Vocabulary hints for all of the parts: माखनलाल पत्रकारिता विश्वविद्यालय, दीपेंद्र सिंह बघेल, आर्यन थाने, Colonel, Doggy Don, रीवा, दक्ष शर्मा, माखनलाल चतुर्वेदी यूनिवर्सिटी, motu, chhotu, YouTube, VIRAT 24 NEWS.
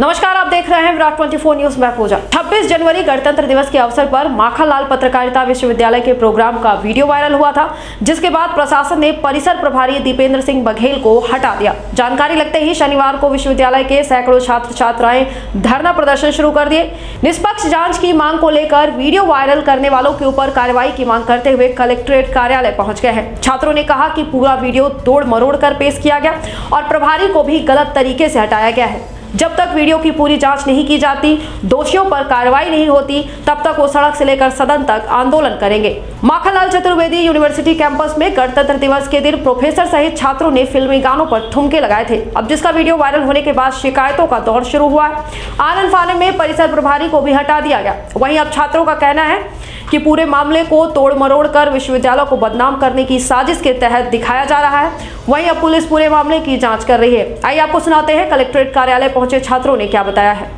नमस्कार, आप देख रहे हैं विराट 24 न्यूज में पूजा। 26 जनवरी गणतंत्र दिवस के अवसर पर माखनलाल पत्रकारिता विश्वविद्यालय के प्रोग्राम का वीडियो वायरल हुआ था, जिसके बाद प्रशासन ने परिसर प्रभारी दीपेंद्र सिंह बघेल को हटा दिया। जानकारी लगते ही शनिवार को विश्वविद्यालय के सैकड़ों छात्र छात्राएं धरना प्रदर्शन शुरू कर दिए। निष्पक्ष जांच की मांग को लेकर वीडियो वायरल करने वालों के ऊपर कार्रवाई की मांग करते हुए कलेक्ट्रेट कार्यालय पहुंच गए हैं। छात्रों ने कहा कि पूरा वीडियो तोड़ मरोड़ कर पेश किया गया और प्रभारी को भी गलत तरीके से हटाया गया है। जब तक वीडियो की पूरी जांच नहीं की जाती, दोषियों पर कार्रवाई नहीं होती, तब तक वो सड़क से लेकर सदन तक आंदोलन करेंगे। माखनलाल चतुर्वेदी यूनिवर्सिटी कैंपस में गणतंत्र दिवस के दिन प्रोफेसर सहित छात्रों ने फिल्मी गानों पर ठुमके लगाए थे। अब जिसका वीडियो वायरल होने के बाद शिकायतों का दौर शुरू हुआ है। आर्यन थाने में परिसर प्रभारी को भी हटा दिया गया। वहीं अब छात्रों का कहना है कि पूरे मामले को तोड़ मरोड़ कर विश्वविद्यालय को बदनाम करने की साजिश के तहत दिखाया जा रहा है। वहीं अब पुलिस पूरे मामले की जांच कर रही है। आइए आपको सुनाते हैं कलेक्ट्रेट कार्यालय पहुंचे छात्रों ने क्या बताया है।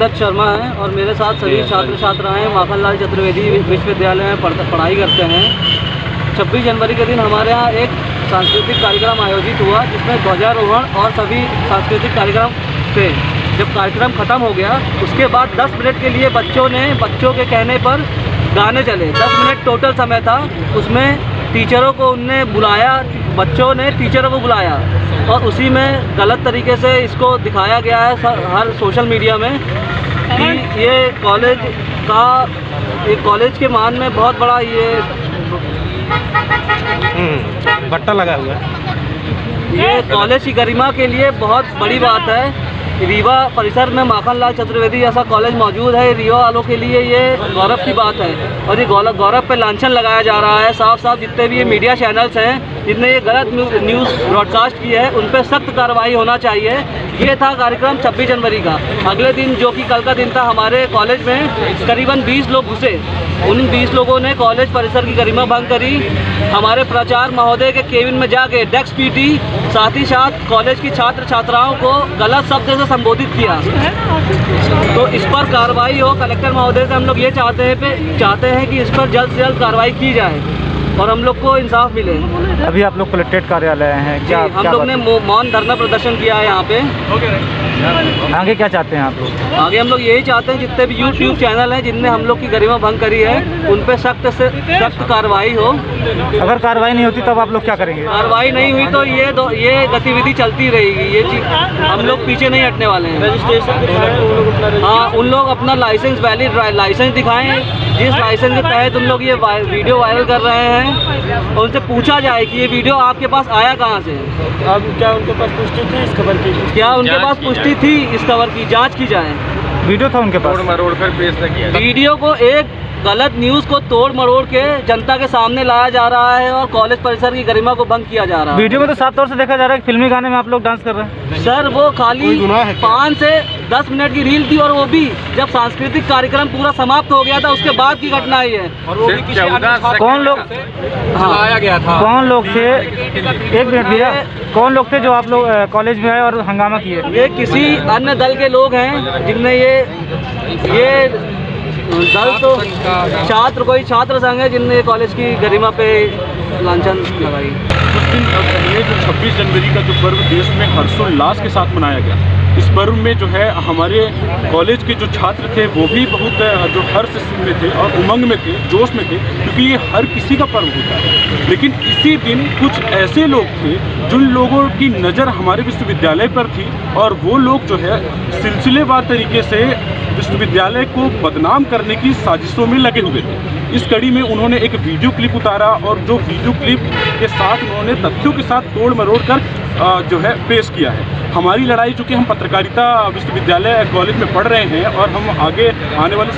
दक्ष शर्मा है और मेरे साथ सभी छात्र छात्राएं माखनलाल चतुर्वेदी विश्वविद्यालय में पढ़ाई करते हैं। 26 जनवरी के दिन हमारे यहाँ एक सांस्कृतिक कार्यक्रम आयोजित हुआ, जिसमें ध्वजारोहण और सभी सांस्कृतिक कार्यक्रम थे। जब कार्यक्रम खत्म हो गया, उसके बाद 10 मिनट के लिए बच्चों के कहने पर गाने चले। 10 मिनट टोटल समय था, उसमें बच्चों ने टीचरों को बुलाया और उसी में गलत तरीके से इसको दिखाया गया है हर सोशल मीडिया में कि ये कॉलेज के मान में बहुत बड़ा ये बट्टा लगा हुआ है। ये कॉलेज की गरिमा के लिए बहुत बड़ी बात है। रीवा परिसर में माखनलाल चतुर्वेदी जैसा कॉलेज मौजूद है, रीवा वालों के लिए ये गौरव की बात है और ये गौरव पे लांछन लगाया जा रहा है। साफ साफ जितने भी ये मीडिया चैनल्स हैं, जितने ये गलत न्यूज़ ब्रॉडकास्ट की है, उन पर सख्त कार्रवाई होना चाहिए। ये था कार्यक्रम 26 जनवरी का। अगले दिन, जो कि कल का दिन था, हमारे कॉलेज में करीबन 20 लोग घुसे। उन 20 लोगों ने कॉलेज परिसर की गरिमा भंग करी। हमारे प्राचार्य महोदय के केबिन में जाके डेस्क पीटी, साथ ही साथ कॉलेज की छात्र छात्राओं को गलत शब्द से संबोधित किया। तो इस पर कार्रवाई हो। कलेक्टर महोदय से हम लोग ये चाहते हैं कि इस पर जल्द से जल्द कार्रवाई की जाए और हम लोग को इंसाफ मिले। अभी आप लोग कलेक्ट्रेट कार्यालय हैं क्या? हम लोग ने मौन धरना प्रदर्शन किया है यहाँ पे। आगे क्या चाहते हैं आप लोग? आगे हम लोग यही चाहते हैं जितने भी यूट्यूब चैनल हैं जिनने हम लोग की गरिमा भंग करी है, उन पे सख्त से सख्त कार्रवाई हो। अगर कार्रवाई नहीं होती तब आप लोग क्या करेंगे? कार्रवाई नहीं हुई तो ये गतिविधि चलती रहेगी। ये हम लोग पीछे नहीं हटने वाले हैं। रजिस्ट्रेशन, हाँ, उन लोग अपना लाइसेंस, वैलिड लाइसेंस दिखाएँ, जिस लाइसेंस के तहत उन लोग ये वीडियो वायरल कर रहे हैं, और उनसे पूछा जाए कि ये वीडियो आपके पास आया कहाँ से। अब क्या उनके पास पुष्टि थी इस खबर की? जांच की जाए। वीडियो था उनके पास, तोड़ मरोड़ कर पेश न किया। वीडियो को, एक गलत न्यूज़ को तोड़ मरोड़ के जनता के सामने लाया जा रहा है और कॉलेज परिसर की गरिमा को भंग किया जा रहा है। वीडियो में तो साफ तौर से देखा जा रहा है कि फिल्मी गाने में आप लोग डांस कर रहे हैं। सर, वो खाली 5 से 10 मिनट की रील थी, और वो भी जब सांस्कृतिक कार्यक्रम पूरा समाप्त हो गया था उसके बाद की घटना ही है। और वो भी कौन लोग थे जो आप लोग कॉलेज में आए और हंगामा किए? ये किसी अन्य दल के लोग हैं, जिनमें ये दल तो कोई छात्र संघ है जिनने कॉलेज की गरिमा पे लांछन लगाई। ये जो 26 जनवरी का जो पर्व देश में हर्षोल्लास के साथ मनाया गया, इस पर्व में जो है हमारे कॉलेज के जो छात्र थे वो भी बहुत जो हर्ष में थे और उमंग में थे, जोश में थे, क्योंकि ये हर किसी का पर्व होता है। लेकिन इसी दिन कुछ ऐसे लोग थे जिन लोगों की नज़र हमारे विश्वविद्यालय पर थी, और वो लोग जो है सिलसिलेवार तरीके से विश्वविद्यालय को बदनाम करने की साजिशों में लगे हुए थे। इस कड़ी में उन्होंने एक वीडियो क्लिप उतारा, और जो वीडियो क्लिप के साथ उन्होंने तथ्यों के साथ तोड़ मरोड़ कर जो है पेश किया है। हमारी लड़ाई, चूँकि हम पत्रकारिता विश्वविद्यालय कॉलेज में पढ़ रहे हैं और हम आगे आने वाले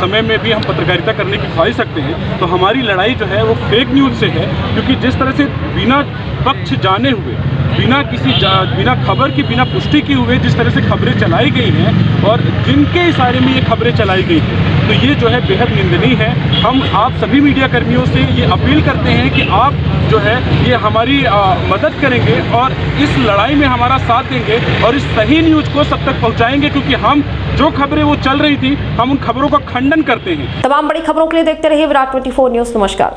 समय में भी हम पत्रकारिता करने की ख्वाहिश रखते हैं, तो हमारी लड़ाई जो है वो फेक न्यूज़ से है। क्योंकि जिस तरह से बिना पक्ष जाने हुए, बिना खबर की, बिना पुष्टि किए हुए जिस तरह से खबरें चलाई गई हैं और जिनके इशारे में ये खबरें चलाई गई हैं, तो ये जो है बेहद निंदनीय है। हम आप सभी मीडिया कर्मियों से ये अपील करते हैं कि आप जो है ये हमारी मदद करेंगे और इस लड़ाई में हमारा साथ देंगे और इस सही न्यूज़ को सब तक पहुँचाएंगे, क्योंकि हम जो खबरें वो चल रही थी हम उन खबरों का खंडन करते हैं। तमाम बड़ी खबरों के लिए देखते रहिए विराट 24 न्यूज़। नमस्कार।